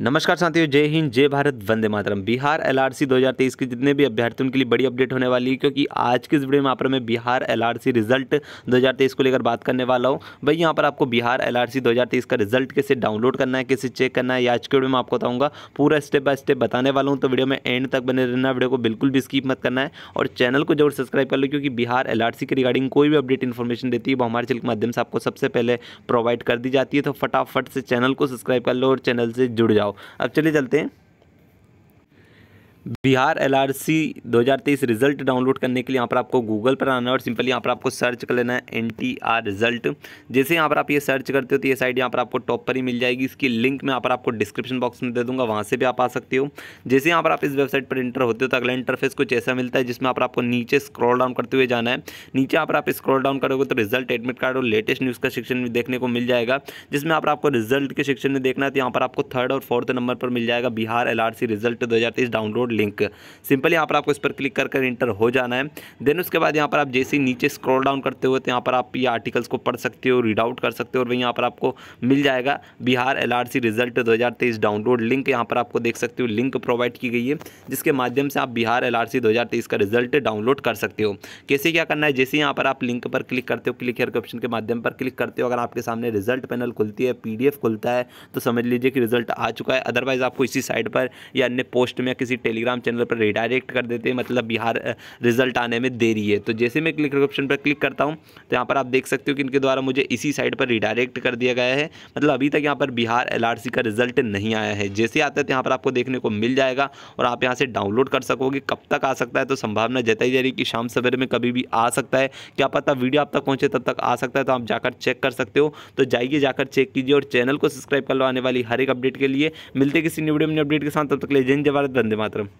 नमस्कार साथियों, जय हिंद, जय भारत, वंदे मातरम। बिहार एलआरसी 2023 के जितने भी अभ्यर्थियों के लिए बड़ी अपडेट होने वाली है, क्योंकि आज की इस वीडियो में यहाँ पर मैं बिहार एलआरसी रिजल्ट 2023 को लेकर बात करने वाला हूँ। भाई यहाँ पर आपको बिहार एलआरसी 2023 का रिजल्ट कैसे डाउनलोड करना है, कैसे चेक करना है, आज के वीडियो में आपको बताऊँगा, पूरा स्टेप बाय स्टेप बताने वाला हूँ। तो वीडियो में एंड तक बने रहना, वीडियो को बिल्कुल भी स्किप मत करना है और चैनल को जरूर सब्सक्राइब कर लो, क्योंकि बिहार एलआरसी के रिगार्डिंग कोई भी अपडेट इन्फॉर्मेशन देती है वो हमारे चैनल के माध्यम से आपको सबसे पहले प्रोवाइड कर दी जाती है। तो फटाफट से चैनल को सब्सक्राइब कर लो और चैनल से जुड़। अब चलिए चलते हैं। बिहार एलआरसी 2023 रिजल्ट डाउनलोड करने के लिए यहाँ पर आपको गूगल पर आना है और सिंपली यहाँ पर आपको सर्च कर लेना है NTR रिजल्ट। जैसे यहाँ पर आप ये सर्च करते हो तो ये साइड यहाँ पर आपको टॉप पर ही मिल जाएगी। इसकी लिंक मैं यहाँ पर आपको डिस्क्रिप्शन बॉक्स में दे दूंगा, वहाँ से भी आप आ सकते हो। जैसे यहाँ पर आप इस वेबसाइट पर एंटर होते हो तो अगला इंटरफेस कुछ ऐसा मिलता है, जिसमें आपको नीचे स्क्रॉल डाउन करते हुए जाना है। नीचे यहाँ पर आप स्क्रॉल डाउन करोगे तो रिजल्ट, एडमिट कार्ड और लेटेस्ट न्यूज़ का सेक्शन देखने को मिल जाएगा, जिसमें आपको रिजल्ट के सेक्शन में देखना है। तो यहाँ पर आपको थर्ड और फोर्थ नंबर पर मिल जाएगा Bihar LRC result 2023 download link. Simple यहाँ पर आपको इस पर क्लिक कर इंटर हो जाना है। देन उसके बाद यहाँ पर आप जैसे ही नीचे स्क्रॉल डाउन करते हुए तो यहाँ पर आप ये आर्टिकल्स को पढ़ सकते हो, रीड आउट कर सकते हो और वहीं यहाँ पर आपको मिल जाएगा Bihar LRC result 2023 download link. यहाँ पर आपको देख सकते हो लिंक प्रोवाइड की गई है, जिसके माध्यम से आप बिहार एलआरसी 2023 का रिजल्ट डाउनलोड कर सकते हो। कैसे क्या करना है, जैसे यहाँ पर आप लिंक पर क्लिक करते हो, क्लिक हेयर के ऑप्शन के माध्यम पर क्लिक करते हो, अगर आपके सामने रिजल्ट पैनल खुलती है, PDF खुलता है, तो समझ लीजिए कि रिजल्ट आ चुका है। अदरवाइज आपको इसी साइट पर या अन्य पोस्ट में किसी टेलीग्राम चैनल पर रिडायरेक्ट कर देते हैं, मतलब बिहार रिजल्ट आने में देरी है। तो जैसे मैं क्लिक ऑप्शन पर क्लिक करता हूं तो यहाँ पर आप देख सकते हो कि इनके द्वारा मुझे इसी साइट पर रिडायरेक्ट कर दिया गया है, मतलब अभी तक यहाँ पर बिहार एलआरसी का रिजल्ट नहीं आया है। जैसे आता है तो यहाँ पर आपको देखने को मिल जाएगा और आप यहाँ से डाउनलोड कर सकोगे। कब तक आ सकता है तो संभावना जताई जा रही है कि शाम सवेरे में कभी भी आ सकता है, क्या पता वीडियो आप तक पहुँचे तब तक आ सकता है। तो आप जाकर चेक कर सकते हो, तो जाइए जाकर चेक कीजिए और चैनल को सब्सक्राइब कर लो आने वाली हर एक अपडेट के लिए। मिलते किसी न्यू वीडियो में अपडेट के साथ, तब तक ले जय हिंद, जय भारत, वंदे मातरम।